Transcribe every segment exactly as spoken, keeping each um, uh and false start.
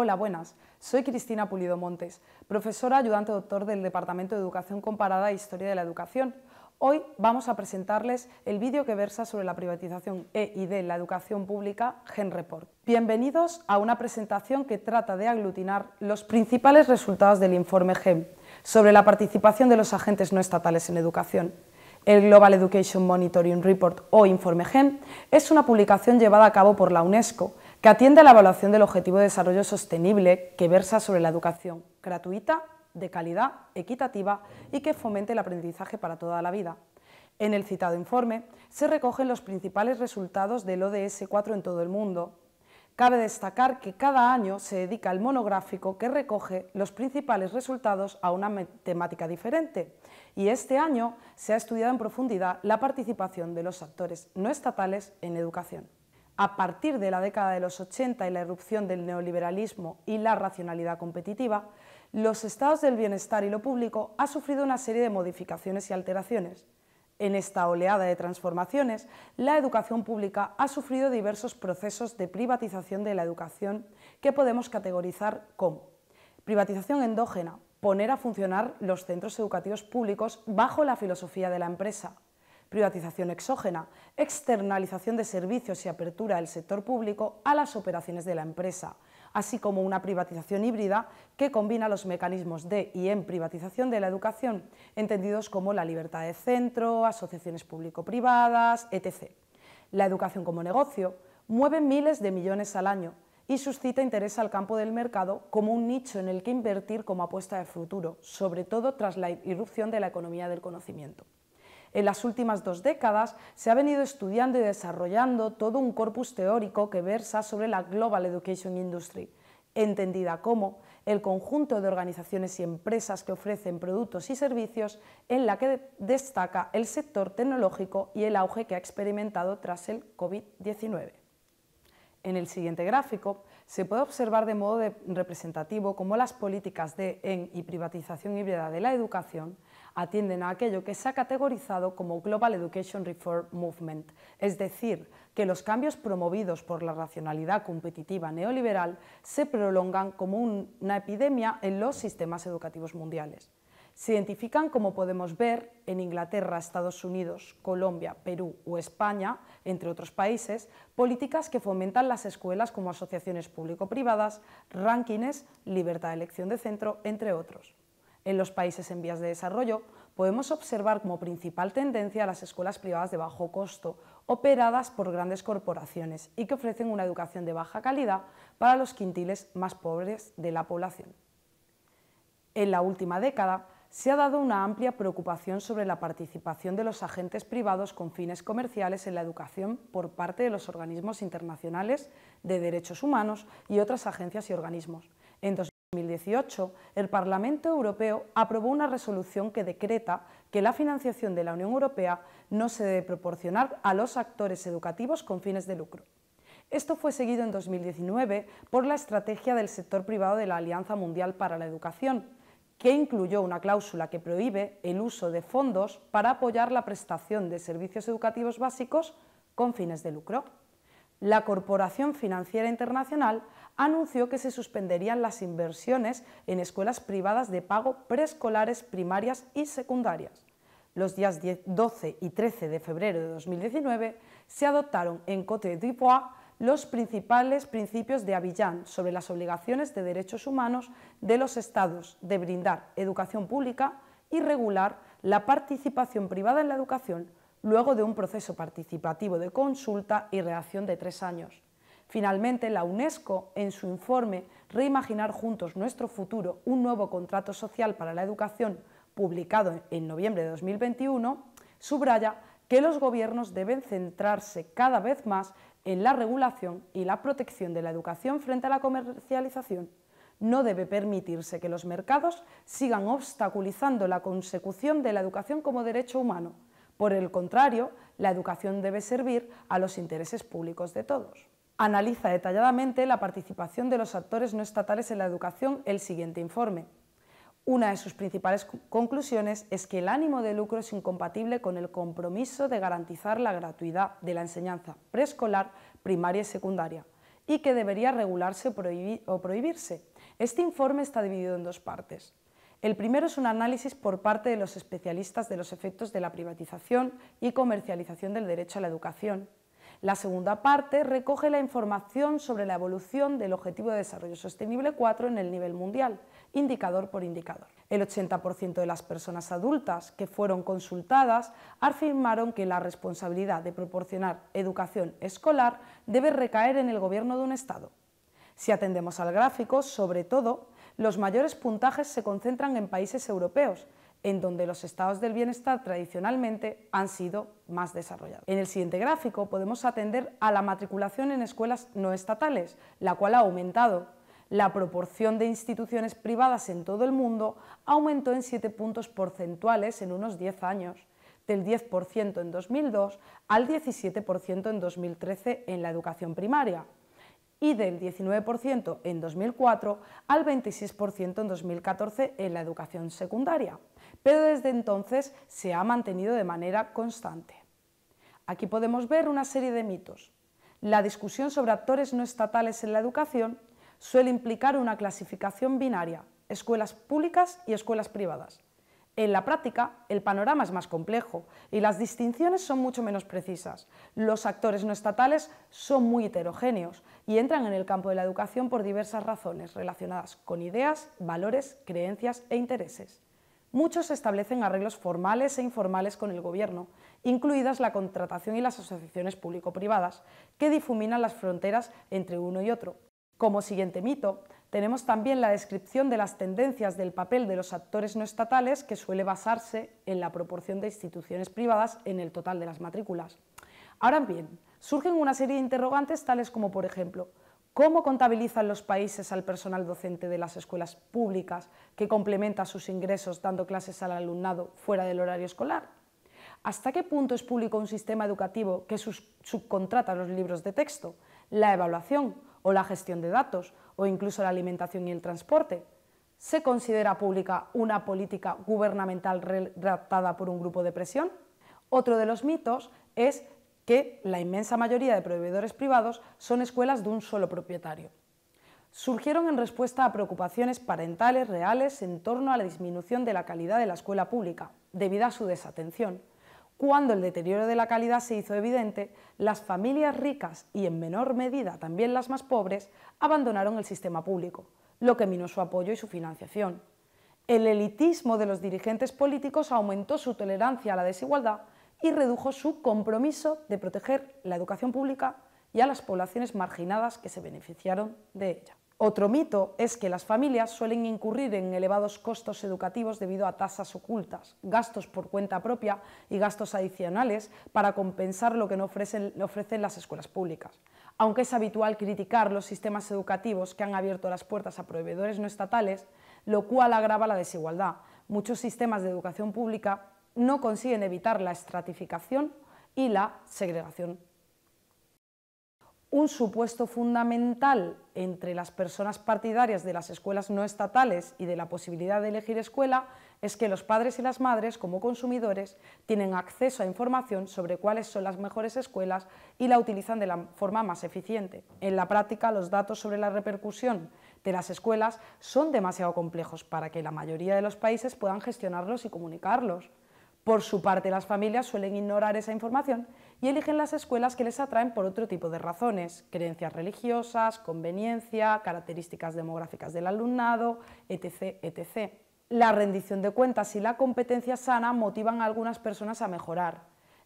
Hola, buenas. Soy Cristina Pulido Montes, profesora ayudante doctor del Departamento de Educación Comparada e Historia de la Educación. Hoy vamos a presentarles el vídeo que versa sobre la privatización e y de la educación pública, G E N Report. Bienvenidos a una presentación que trata de aglutinar los principales resultados del informe G E N sobre la participación de los agentes no estatales en educación. El Global Education Monitoring Report o informe G E N es una publicación llevada a cabo por la UNESCO que atiende a la evaluación del Objetivo de Desarrollo Sostenible que versa sobre la educación gratuita, de calidad, equitativa y que fomente el aprendizaje para toda la vida. En el citado informe se recogen los principales resultados del O D S cuatro en todo el mundo. Cabe destacar que cada año se dedica el monográfico que recoge los principales resultados a una temática diferente y este año se ha estudiado en profundidad la participación de los actores no estatales en educación. A partir de la década de los ochenta y la irrupción del neoliberalismo y la racionalidad competitiva, los estados del bienestar y lo público han sufrido una serie de modificaciones y alteraciones. En esta oleada de transformaciones, la educación pública ha sufrido diversos procesos de privatización de la educación que podemos categorizar como privatización endógena, poner a funcionar los centros educativos públicos bajo la filosofía de la empresa; privatización exógena, externalización de servicios y apertura del sector público a las operaciones de la empresa, así como una privatización híbrida que combina los mecanismos de y en privatización de la educación, entendidos como la libertad de centro, asociaciones público-privadas, etcétera. La educación como negocio mueve miles de millones al año y suscita interés al campo del mercado como un nicho en el que invertir como apuesta de futuro, sobre todo tras la irrupción de la economía del conocimiento. En las últimas dos décadas se ha venido estudiando y desarrollando todo un corpus teórico que versa sobre la Global Education Industry, entendida como el conjunto de organizaciones y empresas que ofrecen productos y servicios, en la que destaca el sector tecnológico y el auge que ha experimentado tras el COVID diecinueve. En el siguiente gráfico se puede observar de modo de representativo cómo las políticas de en y privatización híbrida de la educación atienden a aquello que se ha categorizado como Global Education Reform Movement, es decir, que los cambios promovidos por la racionalidad competitiva neoliberal se prolongan como una epidemia en los sistemas educativos mundiales. Se identifican, como podemos ver, en Inglaterra, Estados Unidos, Colombia, Perú o España, entre otros países, políticas que fomentan las escuelas como asociaciones público-privadas, rankings, libertad de elección de centro, entre otros. En los países en vías de desarrollo podemos observar como principal tendencia a las escuelas privadas de bajo costo, operadas por grandes corporaciones y que ofrecen una educación de baja calidad para los quintiles más pobres de la población. En la última década se ha dado una amplia preocupación sobre la participación de los agentes privados con fines comerciales en la educación por parte de los organismos internacionales de derechos humanos y otras agencias y organismos. Entonces, En dos mil dieciocho, el Parlamento Europeo aprobó una resolución que decreta que la financiación de la Unión Europea no se debe proporcionar a los actores educativos con fines de lucro. Esto fue seguido en dos mil diecinueve por la estrategia del sector privado de la Alianza Mundial para la Educación, que incluyó una cláusula que prohíbe el uso de fondos para apoyar la prestación de servicios educativos básicos con fines de lucro. La Corporación Financiera Internacional anunció que se suspenderían las inversiones en escuelas privadas de pago preescolares, primarias y secundarias. Los días doce y trece de febrero de dos mil diecinueve se adoptaron en Côte d'Ivoire los principales principios de Abidjan sobre las obligaciones de derechos humanos de los estados de brindar educación pública y regular la participación privada en la educación, luego de un proceso participativo de consulta y redacción de tres años. Finalmente, la UNESCO, en su informe Reimaginar juntos nuestro futuro, un nuevo contrato social para la educación, publicado en noviembre de dos mil veintiuno, subraya que los gobiernos deben centrarse cada vez más en la regulación y la protección de la educación frente a la comercialización. No debe permitirse que los mercados sigan obstaculizando la consecución de la educación como derecho humano. Por el contrario, la educación debe servir a los intereses públicos de todos. Analiza detalladamente la participación de los actores no estatales en la educación el siguiente informe. Una de sus principales conclusiones es que el ánimo de lucro es incompatible con el compromiso de garantizar la gratuidad de la enseñanza preescolar, primaria y secundaria, y que debería regularse o prohibirse. Este informe está dividido en dos partes. El primero es un análisis por parte de los especialistas de los efectos de la privatización y comercialización del derecho a la educación. La segunda parte recoge la información sobre la evolución del Objetivo de Desarrollo Sostenible cuatro en el nivel mundial, indicador por indicador. El ochenta por ciento de las personas adultas que fueron consultadas afirmaron que la responsabilidad de proporcionar educación escolar debe recaer en el gobierno de un Estado. Si atendemos al gráfico, sobre todo, los mayores puntajes se concentran en países europeos, en donde los estados del bienestar tradicionalmente han sido más desarrollados. En el siguiente gráfico podemos atender a la matriculación en escuelas no estatales, la cual ha aumentado. La proporción de instituciones privadas en todo el mundo aumentó en siete puntos porcentuales en unos diez años, del diez por ciento en dos mil dos al diecisiete por ciento en dos mil trece en la educación primaria, y del diecinueve por ciento en dos mil cuatro al veintiséis por ciento en dos mil catorce en la educación secundaria, pero desde entonces se ha mantenido de manera constante. Aquí podemos ver una serie de mitos. La discusión sobre actores no estatales en la educación suele implicar una clasificación binaria, escuelas públicas y escuelas privadas. En la práctica, el panorama es más complejo y las distinciones son mucho menos precisas. Los actores no estatales son muy heterogéneos y entran en el campo de la educación por diversas razones relacionadas con ideas, valores, creencias e intereses. Muchos establecen arreglos formales e informales con el gobierno, incluidas la contratación y las asociaciones público-privadas, que difuminan las fronteras entre uno y otro. Como siguiente mito, tenemos también la descripción de las tendencias del papel de los actores no estatales, que suele basarse en la proporción de instituciones privadas en el total de las matrículas. Ahora bien, surgen una serie de interrogantes tales como, por ejemplo, ¿cómo contabilizan los países al personal docente de las escuelas públicas que complementa sus ingresos dando clases al alumnado fuera del horario escolar? ¿Hasta qué punto es público un sistema educativo que subcontrata los libros de texto, la evaluación o la gestión de datos, o incluso la alimentación y el transporte? ¿Se considera pública una política gubernamental redactada por un grupo de presión? Otro de los mitos es que la inmensa mayoría de proveedores privados son escuelas de un solo propietario. Surgieron en respuesta a preocupaciones parentales reales en torno a la disminución de la calidad de la escuela pública, debido a su desatención. Cuando el deterioro de la calidad se hizo evidente, las familias ricas y en menor medida también las más pobres abandonaron el sistema público, lo que minó su apoyo y su financiación. El elitismo de los dirigentes políticos aumentó su tolerancia a la desigualdad y redujo su compromiso de proteger la educación pública y a las poblaciones marginadas que se beneficiaron de ella. Otro mito es que las familias suelen incurrir en elevados costos educativos debido a tasas ocultas, gastos por cuenta propia y gastos adicionales para compensar lo que no ofrecen, no ofrecen las escuelas públicas. Aunque es habitual criticar los sistemas educativos que han abierto las puertas a proveedores no estatales, lo cual agrava la desigualdad, muchos sistemas de educación pública no consiguen evitar la estratificación y la segregación. Un supuesto fundamental entre las personas partidarias de las escuelas no estatales y de la posibilidad de elegir escuela es que los padres y las madres, como consumidores, tienen acceso a información sobre cuáles son las mejores escuelas y la utilizan de la forma más eficiente. En la práctica, los datos sobre la repercusión de las escuelas son demasiado complejos para que la mayoría de los países puedan gestionarlos y comunicarlos. Por su parte, las familias suelen ignorar esa información y eligen las escuelas que les atraen por otro tipo de razones, creencias religiosas, conveniencia, características demográficas del alumnado, etcétera, etcétera. La rendición de cuentas y la competencia sana motivan a algunas personas a mejorar.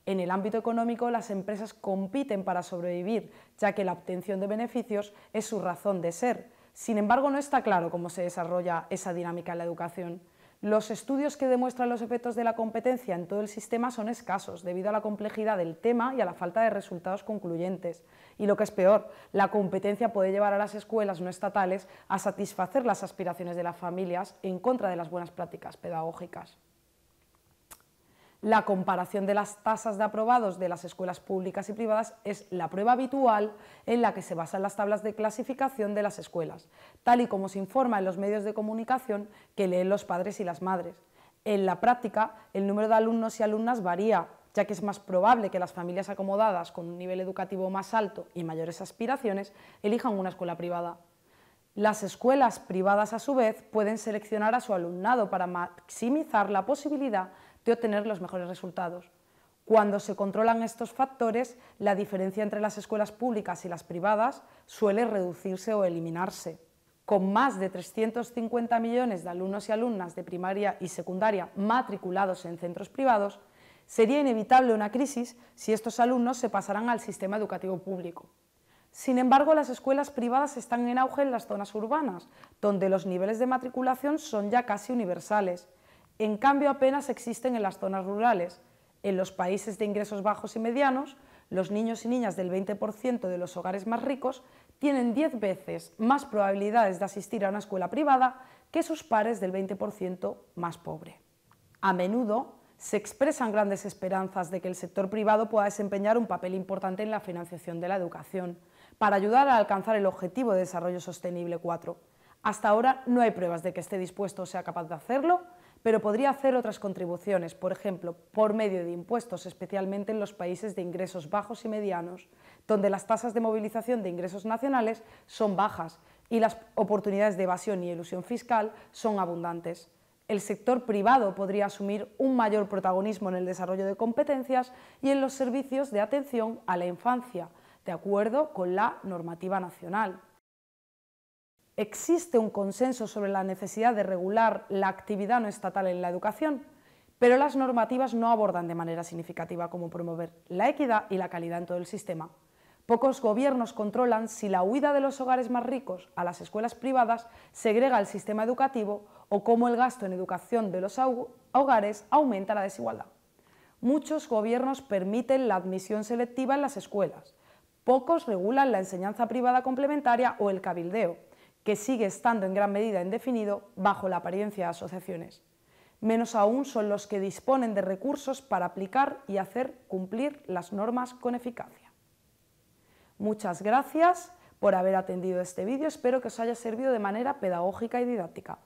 En el ámbito económico, las empresas compiten para sobrevivir, ya que la obtención de beneficios es su razón de ser. Sin embargo, no está claro cómo se desarrolla esa dinámica en la educación. Los estudios que demuestran los efectos de la competencia en todo el sistema son escasos, debido a la complejidad del tema y a la falta de resultados concluyentes. Y lo que es peor, la competencia puede llevar a las escuelas no estatales a satisfacer las aspiraciones de las familias en contra de las buenas prácticas pedagógicas. La comparación de las tasas de aprobados de las escuelas públicas y privadas es la prueba habitual en la que se basan las tablas de clasificación de las escuelas, tal y como se informa en los medios de comunicación que leen los padres y las madres. En la práctica, el número de alumnos y alumnas varía, ya que es más probable que las familias acomodadas con un nivel educativo más alto y mayores aspiraciones elijan una escuela privada. Las escuelas privadas, a su vez, pueden seleccionar a su alumnado para maximizar la posibilidad de obtener los mejores resultados. Cuando se controlan estos factores, la diferencia entre las escuelas públicas y las privadas suele reducirse o eliminarse. Con más de trescientos cincuenta millones de alumnos y alumnas de primaria y secundaria matriculados en centros privados, sería inevitable una crisis si estos alumnos se pasaran al sistema educativo público. Sin embargo, las escuelas privadas están en auge en las zonas urbanas, donde los niveles de matriculación son ya casi universales. En cambio, apenas existen en las zonas rurales. En los países de ingresos bajos y medianos, los niños y niñas del veinte por ciento de los hogares más ricos tienen diez veces más probabilidades de asistir a una escuela privada que sus pares del veinte por ciento más pobre. A menudo se expresan grandes esperanzas de que el sector privado pueda desempeñar un papel importante en la financiación de la educación, para ayudar a alcanzar el objetivo de desarrollo sostenible cuatro. Hasta ahora no hay pruebas de que esté dispuesto o sea capaz de hacerlo, pero podría hacer otras contribuciones, por ejemplo, por medio de impuestos, especialmente en los países de ingresos bajos y medianos, donde las tasas de movilización de ingresos nacionales son bajas y las oportunidades de evasión y elusión fiscal son abundantes. El sector privado podría asumir un mayor protagonismo en el desarrollo de competencias y en los servicios de atención a la infancia, de acuerdo con la normativa nacional. Existe un consenso sobre la necesidad de regular la actividad no estatal en la educación, pero las normativas no abordan de manera significativa cómo promover la equidad y la calidad en todo el sistema. Pocos gobiernos controlan si la huida de los hogares más ricos a las escuelas privadas segrega el sistema educativo o cómo el gasto en educación de los hogares aumenta la desigualdad. Muchos gobiernos permiten la admisión selectiva en las escuelas. Pocos regulan la enseñanza privada complementaria o el cabildeo, que sigue estando en gran medida indefinido bajo la apariencia de asociaciones. Menos aún son los que disponen de recursos para aplicar y hacer cumplir las normas con eficacia. Muchas gracias por haber atendido este vídeo, espero que os haya servido de manera pedagógica y didáctica.